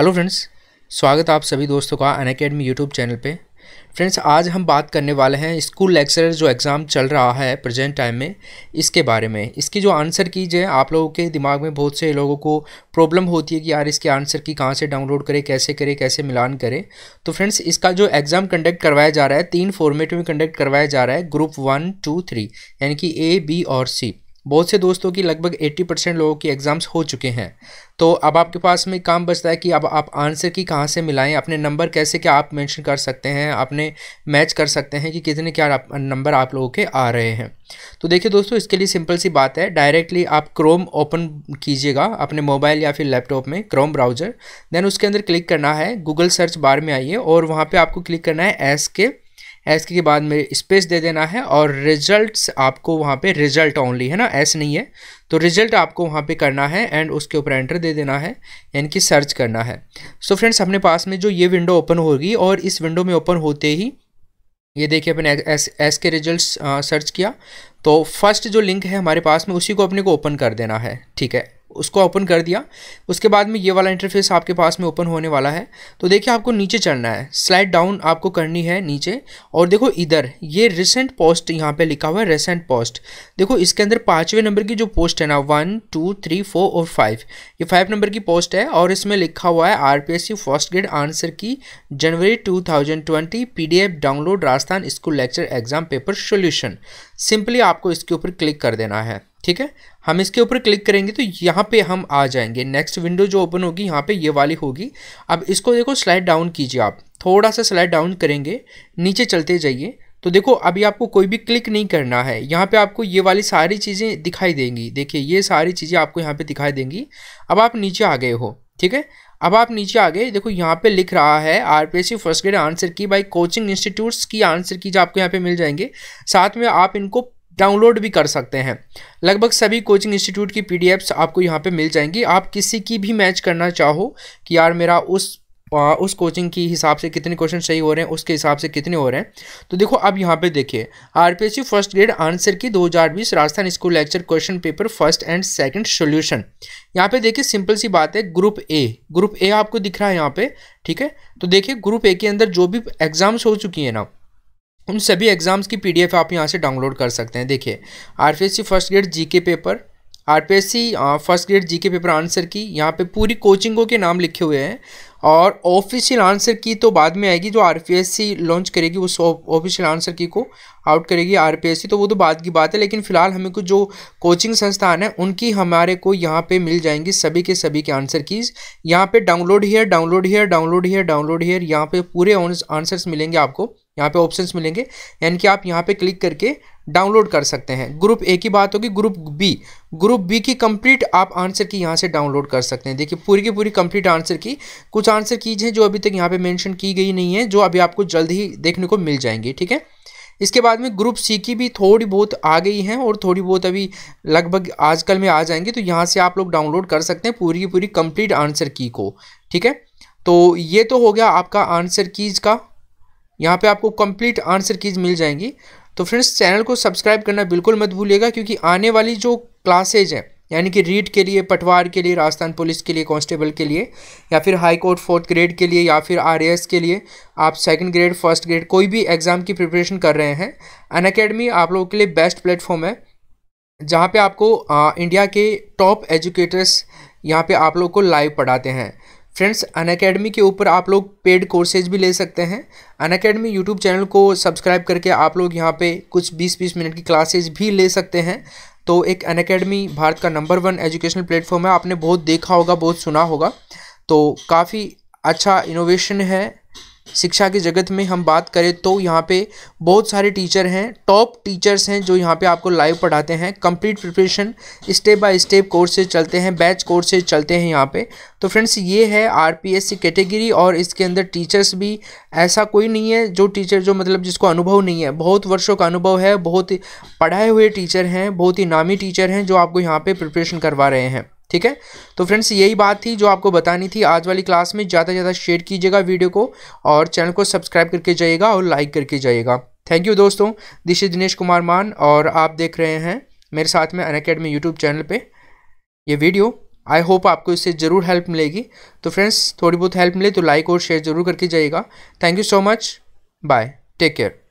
Hello friends, स्वागत आप सभी दोस्तों का अनअकैडमी यूट्यूब चैनल पे। फ्रेंड्स, आज हम बात करने वाले हैं स्कूल लेक्चरर जो एग्ज़ाम चल रहा है प्रेजेंट टाइम में, इसके बारे में। इसकी जो आंसर की जो आप लोगों के दिमाग में बहुत से लोगों को प्रॉब्लम होती है कि यार इसके आंसर की कहाँ से डाउनलोड करें, कैसे मिलान करें। तो फ्रेंड्स, इसका जो एग्ज़ाम कंडक्ट करवाया जा रहा है 3 फॉर्मेट में कंडक्ट करवाया जा रहा है, ग्रुप 1, 2, 3 यानी कि A, B और C। बहुत से दोस्तों की लगभग 80% लोगों की एग्ज़ाम्स हो चुके हैं। तो अब आपके पास में काम बचता है कि अब आप आंसर की कहाँ से मिलाएं, अपने नंबर कैसे क्या आप मेंशन कर सकते हैं, अपने मैच कर सकते हैं कि कितने क्या नंबर आप लोगों के आ रहे हैं। तो देखिए दोस्तों, इसके लिए सिंपल सी बात है, डायरेक्टली आप क्रोम ओपन कीजिएगा अपने मोबाइल या फिर लैपटॉप में, क्रोम ब्राउज़र। देन उसके अंदर क्लिक करना है, गूगल सर्च बार में आइए और वहाँ पर आपको क्लिक करना है एस के बाद में स्पेस दे देना है और रिजल्ट्स आपको वहाँ पे रिजल्ट ओनली है ना, एस नहीं है, तो रिजल्ट आपको वहाँ पे करना है एंड उसके ऊपर एंटर दे देना है, यानी कि सर्च करना है। सो फ्रेंड्स, अपने पास में जो ये विंडो ओपन होगी और इस विंडो में ओपन होते ही ये देखिए अपने एस के रिजल्ट्स सर्च किया तो फर्स्ट जो लिंक है हमारे पास में उसी को अपने को ओपन कर देना है। ठीक है, उसको ओपन कर दिया। उसके बाद में ये वाला इंटरफेस आपके पास में ओपन होने वाला है। तो देखिए, आपको नीचे चलना है, स्लाइड डाउन आपको करनी है नीचे और देखो इधर ये रिसेंट पोस्ट यहाँ पे लिखा हुआ है, रिसेंट पोस्ट। देखो इसके अंदर 5वें नंबर की जो पोस्ट है ना, 1, 2, 3, 4 और 5, ये 5 नंबर की पोस्ट है और इसमें लिखा हुआ है RPSC first grade answer key जनवरी 2020 PDF download Rajasthan school lecture exam paper solution. Simply आपको इसके ऊपर क्लिक कर देना है। ठीक है, हम इसके ऊपर क्लिक करेंगे तो यहाँ पे हम आ जाएंगे। नेक्स्ट विंडो जो ओपन होगी यहाँ पे ये वाली होगी। अब इसको देखो, स्लाइड डाउन कीजिए, आप थोड़ा सा स्लाइड डाउन करेंगे, नीचे चलते जाइए तो देखो अभी आपको कोई भी क्लिक नहीं करना है। यहाँ पे आपको ये वाली सारी चीज़ें दिखाई देंगी। देखिए ये सारी चीज़ें आपको यहाँ पर दिखाई देंगी। अब आप नीचे आ गए हो। ठीक है, अब आप नीचे आ गए, देखो यहाँ पे लिख रहा है RPSC first grade answer key by coaching institutes की आंसर की जो आपको यहाँ पर मिल जाएंगे। साथ में आप इनको डाउनलोड भी कर सकते हैं। लगभग सभी कोचिंग इंस्टीट्यूट की PDFs आपको यहाँ पे मिल जाएंगी। आप किसी की भी मैच करना चाहो कि यार मेरा उस कोचिंग की हिसाब से कितने क्वेश्चन सही हो रहे हैं, उसके हिसाब से कितने हो रहे हैं। तो देखो अब यहाँ पे देखिए RPSC first grade answer key 2020 Rajasthan school lecture question paper first and second solution. यहाँ पे देखिए सिंपल सी बात है, ग्रुप ए आपको दिख रहा है यहाँ पे। ठीक है, तो देखिए ग्रुप ए के अंदर जो भी एग्जाम्स हो चुकी है ना, उन सभी एग्ज़ाम्स की PDF आप यहाँ से डाउनलोड कर सकते हैं। देखिए RPSC first grade GK paper, RPSC first grade GK paper answer key, यहाँ पे पूरी कोचिंगों के नाम लिखे हुए हैं और ऑफिशियल आंसर की तो बाद में आएगी। जो RPSC लॉन्च करेगी उस ऑफिशियल आंसर की को आउट करेगी RPSC, तो वो तो बाद की बात है। लेकिन फ़िलहाल हमें को जो कोचिंग संस्थान है उनकी हमारे को यहाँ पे मिल जाएंगी सभी के आंसर कीज़। यहाँ पे डाउनलोड हेयर यहाँ पे पूरे आंसर्स मिलेंगे आपको, यहाँ पे ऑप्शंस मिलेंगे, यानी कि आप यहाँ पे क्लिक करके डाउनलोड कर सकते हैं। ग्रुप ए की बात होगी, ग्रुप बी की कंप्लीट आप आंसर की यहाँ से डाउनलोड कर सकते हैं। देखिए पूरी की पूरी कंप्लीट आंसर की, कुछ आंसर की हैं जो अभी तक यहाँ पे मेंशन की गई नहीं है, जो अभी आपको जल्द ही देखने को मिल जाएंगी। ठीक है, इसके बाद में ग्रुप सी की भी थोड़ी बहुत आ गई हैं और थोड़ी बहुत अभी लगभग आजकल में आ जाएंगे। तो यहाँ से आप लोग डाउनलोड कर सकते हैं पूरी की पूरी कंप्लीट आंसर की को। ठीक है, तो ये तो हो गया आपका आंसर कीज का, यहाँ पे आपको कंप्लीट आंसर कीज मिल जाएंगी। तो फ्रेंड्स, चैनल को सब्सक्राइब करना बिल्कुल मत भूलिएगा, क्योंकि आने वाली जो क्लासेज हैं यानी कि रीड के लिए, पटवार के लिए, राजस्थान पुलिस के लिए, कांस्टेबल के लिए, या फिर हाई कोर्ट 4th ग्रेड के लिए, या फिर RAS के लिए, आप 2nd ग्रेड 1st ग्रेड कोई भी एग्ज़ाम की प्रिपरेशन कर रहे हैं, अनअकैडमी आप लोगों के लिए बेस्ट प्लेटफॉर्म है, जहाँ पे आपको इंडिया के टॉप एजुकेटर्स यहाँ पर आप लोग को लाइव पढ़ाते हैं। फ्रेंड्स, अनअकैडमी के ऊपर आप लोग पेड कोर्सेज भी ले सकते हैं। अनअकैडमी यूट्यूब चैनल को सब्सक्राइब करके आप लोग यहाँ पे कुछ 20-20 मिनट की क्लासेज भी ले सकते हैं। तो एक अनअकैडमी भारत का नंबर 1 एजुकेशनल प्लेटफॉर्म है, आपने बहुत देखा होगा, बहुत सुना होगा। तो काफ़ी अच्छा इनोवेशन है शिक्षा के जगत में। हम बात करें तो यहाँ पे बहुत सारे टीचर हैं, टॉप टीचर्स हैं जो यहाँ पे आपको लाइव पढ़ाते हैं। Complete preparation step by step courses चलते हैं, बैच कोर्सेज चलते हैं यहाँ पे। तो फ्रेंड्स, ये है RPSC कैटेगरी और इसके अंदर टीचर्स भी ऐसा कोई नहीं है जो टीचर जो मतलब जिसको अनुभव नहीं है। बहुत वर्षों का अनुभव है, बहुत पढ़ाए हुए टीचर हैं, बहुत ही नामी टीचर हैं जो आपको यहाँ पर प्रिपरेशन करवा रहे हैं। ठीक है, तो फ्रेंड्स यही बात थी जो आपको बतानी थी आज वाली क्लास में। ज़्यादा से ज़्यादा शेयर कीजिएगा वीडियो को और चैनल को सब्सक्राइब करके जाइएगा और लाइक करके जाइएगा। थैंक यू दोस्तों, दिस इज दिनेश कुमार मान और आप देख रहे हैं मेरे साथ में अनअकैडमी यूट्यूब चैनल पे ये वीडियो। आई होप आपको इससे ज़रूर हेल्प मिलेगी। तो फ्रेंड्स थोड़ी बहुत हेल्प मिले तो लाइक और शेयर ज़रूर करके जाइएगा। Thank you so much, bye, take care.